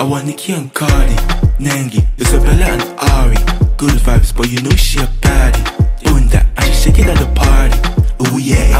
I want Nicki and Cardi, Nengi, Isabella and Ari. Good vibes, but you know she a baddie. Doing that, and she shaking at the party. Oh yeah.